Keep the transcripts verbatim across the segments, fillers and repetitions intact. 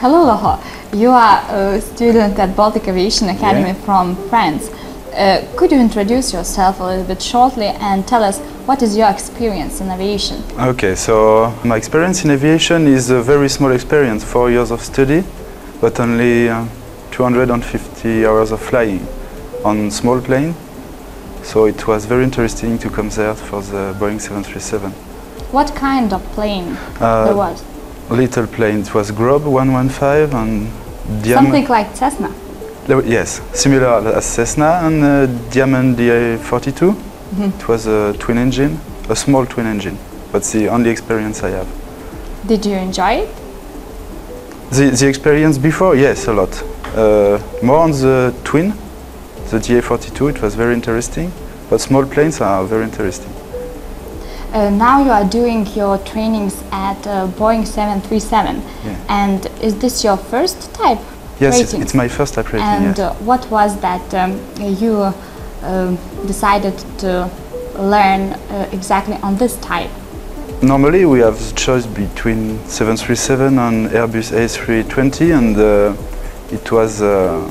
Hello, Loho. You are a student at Baltic Aviation Academy yeah. from France. Uh, could you introduce yourself a little bit shortly and tell us what is your experience in aviation? Okay, so my experience in aviation is a very small experience, four years of study, but only uh, two hundred fifty hours of flying on small plane. So it was very interesting to come there for the Boeing seven thirty-seven. What kind of plane uh, there was? Little plane. It was Grob one one five and Diamond. Something like Cessna? Yes, similar as Cessna and uh, Diamond D A forty-two. Mm-hmm. It was a twin engine, a small twin engine, but the only experience I have. Did you enjoy it? The, the experience before? Yes, a lot. Uh, more on the twin, the D A forty-two, it was very interesting, but small planes are very interesting. Uh, now you are doing your trainings at uh, Boeing seven thirty-seven, yeah. and is this your first type? Yes, it's, it's my first type rating. And yes. uh, what was that um, you uh, decided to learn uh, exactly on this type? Normally we have the choice between seven thirty-seven and Airbus A three twenty, and uh, it was uh,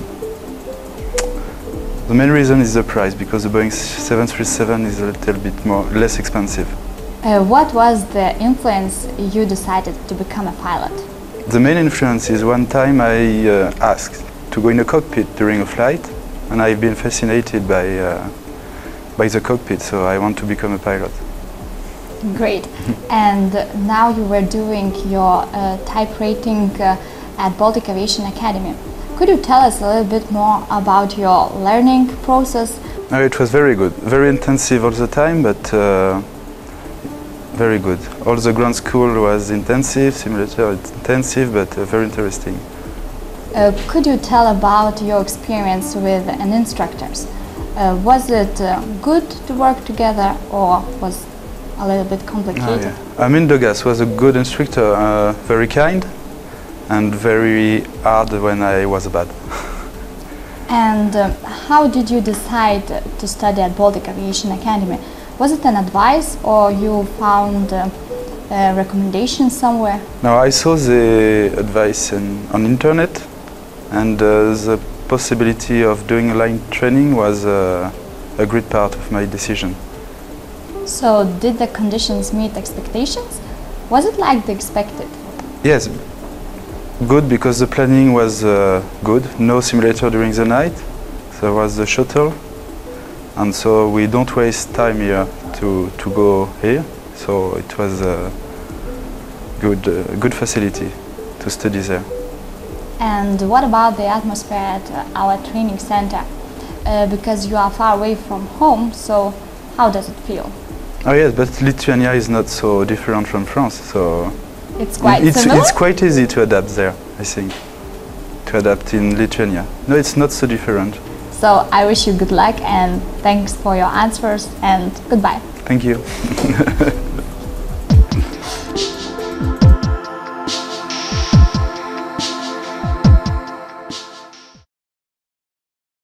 the main reason is the price, because the Boeing seven thirty-seven is a little bit more less expensive. Uh, what was the influence you decided to become a pilot? The main influence is one time I uh, asked to go in a cockpit during a flight, and I've been fascinated by, uh, by the cockpit, so I want to become a pilot. Great. And now you were doing your uh, type rating uh, at Baltic Aviation Academy. Could you tell us a little bit more about your learning process? Uh, it was very good, very intensive all the time, but uh, very good. All the ground school was intensive, simulator intensive, but uh, very interesting. Uh, could you tell about your experience with an instructors? Uh, was it uh, good to work together, or was a little bit complicated? Oh, yeah. Amin Dogas was a good instructor, uh, very kind and very hard when I was bad. And uh, how did you decide to study at Baltic Aviation Academy? Was it an advice, or you found uh, a recommendation somewhere? No, I saw the advice in, on internet, and uh, the possibility of doing line training was uh, a great part of my decision. So, did the conditions meet expectations? Was it like they expected? Yes, good, because the planning was uh, good. No simulator during the night. There was the shuttle. And so we don't waste time here to, to go here. So it was a good, uh, good facility to study there. And what about the atmosphere at uh, our training center? Uh, because you are far away from home, so how does it feel? Oh yes, but Lithuania is not so different from France, so it's quite it's, similar? It's quite easy to adapt there, I think, to adapt in Lithuania. No, it's not so different. So I wish you good luck, and thanks for your answers, and goodbye. Thank you.